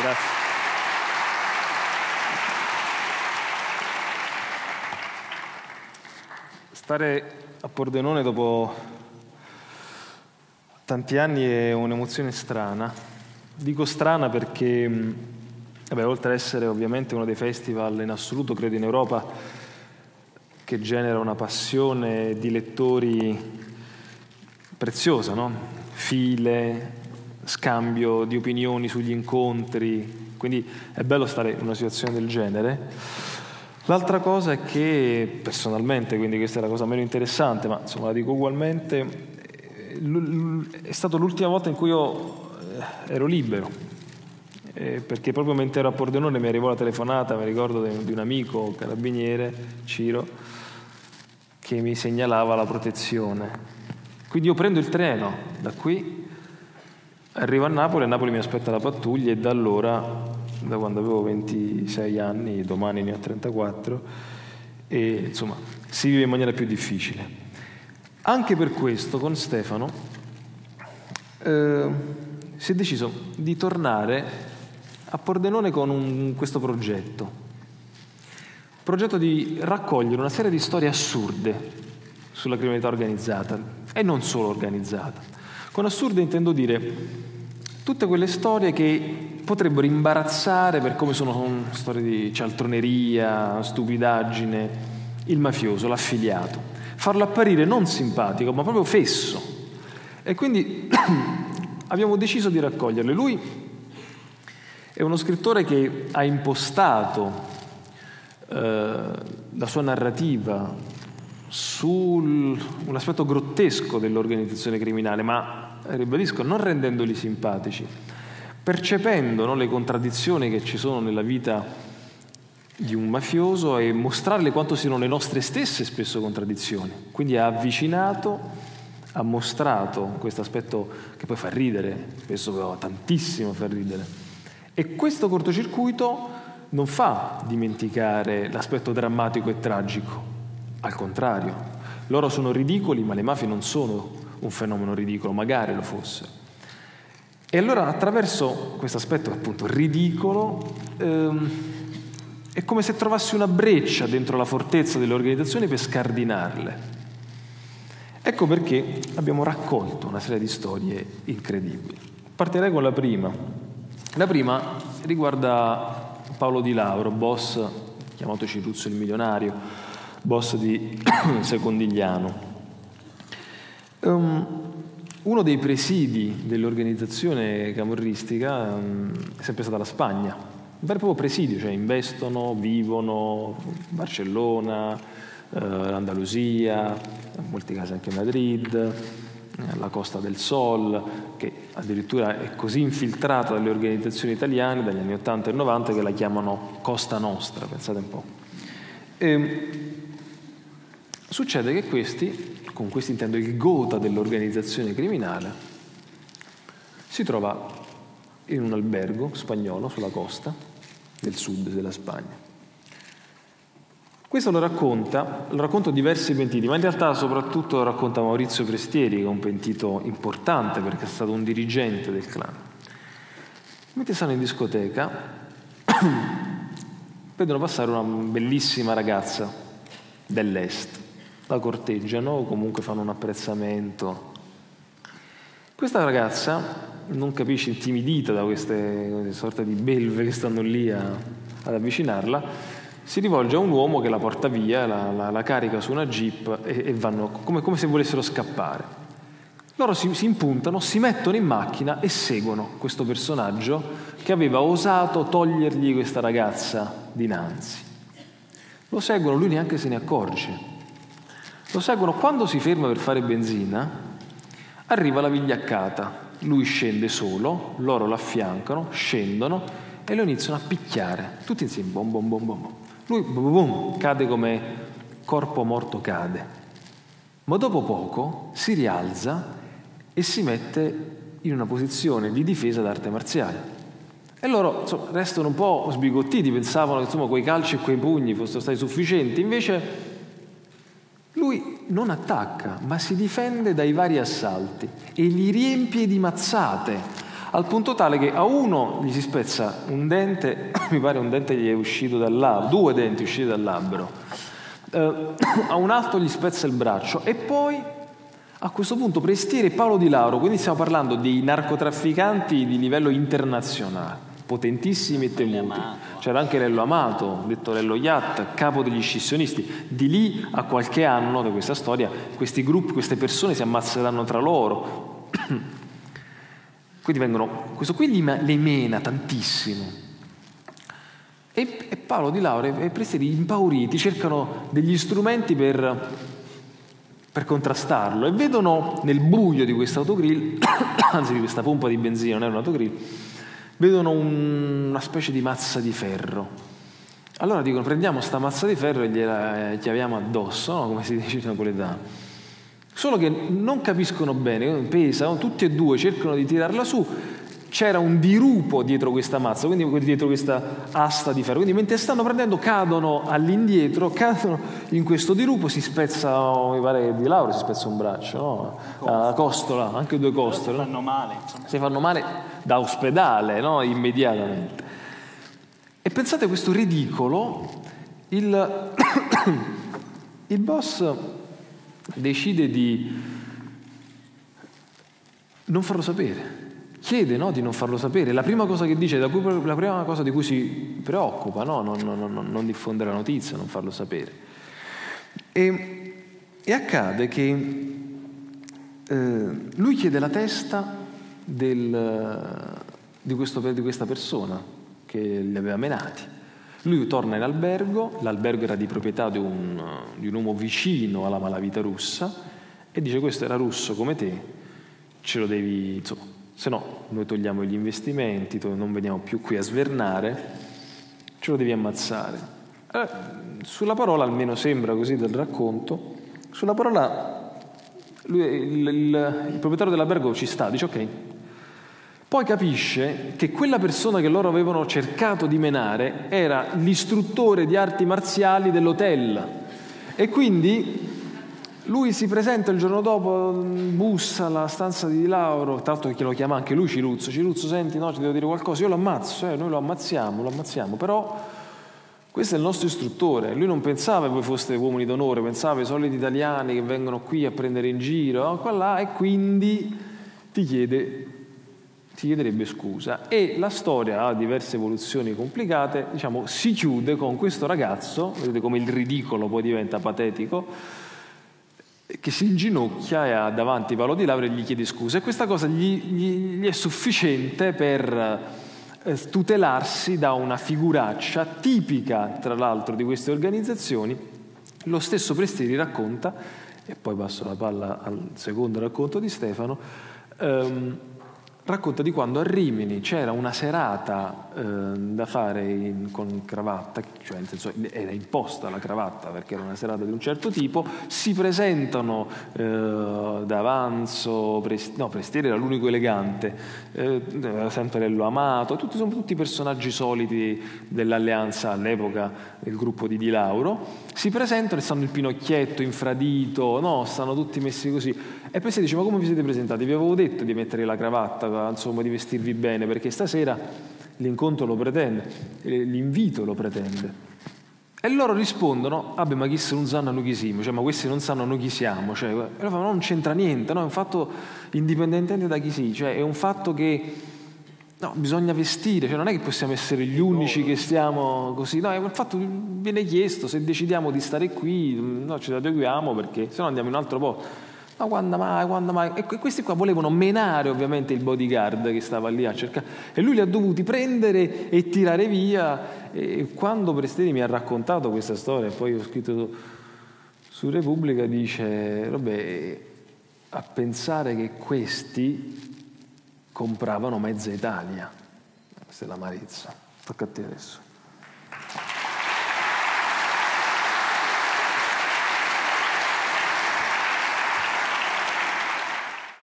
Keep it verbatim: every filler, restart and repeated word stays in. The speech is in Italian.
Grazie. Stare a Pordenone dopo tanti anni è un'emozione strana. Dico strana perché, vabbè, oltre ad essere ovviamente uno dei festival in assoluto, credo in Europa, che genera una passione di lettori preziosa, no? File, scambio di opinioni sugli incontri, quindi è bello stare in una situazione del genere. L'altra cosa è che, personalmente, quindi questa è la cosa meno interessante, ma insomma la dico ugualmente, è stata l'ultima volta in cui io ero libero, eh, perché proprio mentre ero a Pordenone mi arrivò la telefonata, mi ricordo di un amico, un carabiniere, Ciro, che mi segnalava la protezione. Quindi io prendo il treno da qui, arrivo a Napoli, a Napoli mi aspetta la pattuglia e da allora... da quando avevo ventisei anni, domani ne ho trentaquattro, e insomma si vive in maniera più difficile. Anche per questo con Stefano eh, si è deciso di tornare a Pordenone con un, questo progetto progetto di raccogliere una serie di storie assurde sulla criminalità organizzata e non solo organizzata. Con assurde intendo dire tutte quelle storie che potrebbero imbarazzare, per come sono, sono storie di cialtroneria, stupidaggine, il mafioso, l'affiliato, farlo apparire non simpatico ma proprio fesso, e quindi abbiamo deciso di raccoglierle. Lui è uno scrittore che ha impostato eh, la sua narrativa su un aspetto grottesco dell'organizzazione criminale, ma ribadisco, non rendendoli simpatici, percependo, no, le contraddizioni che ci sono nella vita di un mafioso e mostrarle quanto siano le nostre stesse spesso contraddizioni. Quindi ha avvicinato, ha mostrato questo aspetto che poi fa ridere, spesso però tantissimo fa ridere. E questo cortocircuito non fa dimenticare l'aspetto drammatico e tragico, al contrario. Loro sono ridicoli, ma le mafie non sono un fenomeno ridicolo, magari lo fossero. E allora attraverso questo aspetto appunto ridicolo ehm, è come se trovassi una breccia dentro la fortezza delle organizzazioni per scardinarle. Ecco perché abbiamo raccolto una serie di storie incredibili. Partirei con la prima. La prima riguarda Paolo Di Lauro, boss chiamato Ciruzzo il milionario, boss di Secondigliano. Um, Uno dei presidi dell'organizzazione camorristica um, è sempre stata la Spagna. Un vero e proprio presidio, cioè investono, vivono, Barcellona, eh, Andalusia, in molti casi anche Madrid, eh, la Costa del Sol, che addirittura è così infiltrata dalle organizzazioni italiane dagli anni ottanta e novanta che la chiamano Costa Nostra, pensate un po'. E succede che questi... con questo intendo il gota dell'organizzazione criminale, si trova in un albergo spagnolo sulla costa del sud della Spagna. Questo lo racconta, lo racconto diversi pentiti, ma in realtà soprattutto lo racconta Maurizio Prestieri, che è un pentito importante perché è stato un dirigente del clan. Mentre stanno in discoteca, vedono passare una bellissima ragazza dell'est. La corteggiano o comunque fanno un apprezzamento. Questa ragazza non capisce, intimidita da queste sorte di belve che stanno lì a, ad avvicinarla, si rivolge a un uomo che la porta via, la, la, la carica su una jeep e, e vanno come, come se volessero scappare. Loro si, si impuntano, si mettono in macchina e seguono questo personaggio che aveva osato togliergli questa ragazza dinanzi. Lo seguono, lui neanche se ne accorge. Lo seguono, quando si ferma per fare benzina arriva la vigliaccata, lui scende solo, loro l'affiancano, scendono e lo iniziano a picchiare tutti insieme, bom bom bom bom. Lui bom, bom, cade come corpo morto cade, ma dopo poco si rialza e si mette in una posizione di difesa d'arte marziale. E loro insomma, restano un po' sbigottiti, pensavano che insomma, quei calci e quei pugni fossero stati sufficienti, invece lui non attacca, ma si difende dai vari assalti e li riempie di mazzate, al punto tale che a uno gli si spezza un dente, mi pare un dente gli è uscito dal labbro, due denti usciti dal labbro, eh, a un altro gli spezza il braccio, e poi a questo punto Prestieri e Paolo Di Lauro, quindi stiamo parlando di narcotrafficanti di livello internazionale, potentissimi e temuti. C'era anche Lello Amato, detto Lello Iat, capo degli scissionisti. Di lì a qualche anno da questa storia questi gruppi, queste persone si ammazzeranno tra loro. Quindi vengono, questo qui li, le mena tantissimo. E, e Paolo Di Lauro e Prestieri, impauriti, cercano degli strumenti per, per contrastarlo, e vedono nel buio di questo autogrill, anzi di questa pompa di benzina, non era un autogrill, vedono un, una specie di mazza di ferro. Allora dicono: prendiamo sta mazza di ferro e gliela eh, chiaviamo addosso, no? Come si dice in napoletano. Solo che non capiscono bene, pesano, tutti e due cercano di tirarla su. C'era un dirupo dietro questa mazza, quindi dietro questa asta di ferro. Quindi mentre stanno prendendo cadono all'indietro, cadono in questo dirupo, si spezza, mi pare Di Lauro si spezza un braccio, no? Costa. La costola, anche due costole. Si fanno male. Si fanno male da ospedale, no? Immediatamente. E pensate a questo ridicolo, il, il boss decide di non farlo sapere. Chiede, no, di non farlo sapere. La prima cosa che dice, da cui, la prima cosa di cui si preoccupa, no? non, non, non, non diffondere la notizia, non farlo sapere. E, e accade che eh, lui chiede la testa del, di, questo, di questa persona che li aveva menati. Lui torna in albergo, l'albergo era di proprietà di un, di un uomo vicino alla malavita russa, e dice: questo era russo come te, ce lo devi, insomma, se no noi togliamo gli investimenti, non veniamo più qui a svernare, ce lo devi ammazzare. Allora, sulla parola, almeno sembra così dal racconto, sulla parola lui, il, il, il proprietario dell'albergo ci sta, dice ok. Poi capisce che quella persona che loro avevano cercato di menare era l'istruttore di arti marziali dell'hotel, e quindi lui si presenta il giorno dopo, bussa alla stanza di Di Lauro, tra l'altro che lo chiama anche lui Ciruzzo. Ciruzzo, senti, no, ti devo dire qualcosa, io lo ammazzo, eh, noi lo ammazziamo, lo ammazziamo, però questo è il nostro istruttore. Lui non pensava che voi foste uomini d'onore, pensava ai soliti italiani che vengono qui a prendere in giro, qua là, e quindi ti chiede, ti chiederebbe scusa. E la storia ha diverse evoluzioni complicate, diciamo, si chiude con questo ragazzo, vedete come il ridicolo poi diventa patetico, che si inginocchia e ha davanti Paolo Di Lauro e gli chiede scusa, e questa cosa gli, gli, gli è sufficiente per eh, tutelarsi da una figuraccia tipica, tra l'altro, di queste organizzazioni. Lo stesso Prestieri racconta, e poi passo la palla al secondo racconto di Stefano, ehm, racconta di quando a Rimini c'era una serata eh, da fare in, con cravatta, cioè nel senso, era imposta la cravatta perché era una serata di un certo tipo. Si presentano eh, d'avanzo, Prest- no, Prestieri era l'unico elegante, eh, sempre Lello Amato, tutti, sono tutti personaggi soliti dell'alleanza all'epoca, del gruppo di Di Lauro. Si presentano e stanno il pinocchietto, infradito, no, stanno tutti messi così. E Prestieri dice: ma come vi siete presentati? Vi avevo detto di mettere la cravatta, insomma, di vestirvi bene, perché stasera l'incontro lo pretende, l'invito lo pretende. E loro rispondono: ah beh, ma chi se non sanno noi chi siamo, cioè, ma questi non sanno noi chi siamo, cioè. E loro fanno: non c'entra niente, no, è un fatto indipendentemente da chi si, cioè è un fatto che, no, bisogna vestire, cioè non è che possiamo essere gli unici che stiamo così, no, è un fatto, viene chiesto se decidiamo di stare qui, no, ci adeguiamo perché se no andiamo in un altro posto. Ma quando mai, quando mai? E questi qua volevano menare ovviamente il bodyguard che stava lì a cercare, e lui li ha dovuti prendere e tirare via. E quando Prestieri mi ha raccontato questa storia, poi ho scritto su Repubblica, dice: vabbè, a pensare che questi compravano mezza Italia. Questa è l'amarezza. Tocca a te adesso.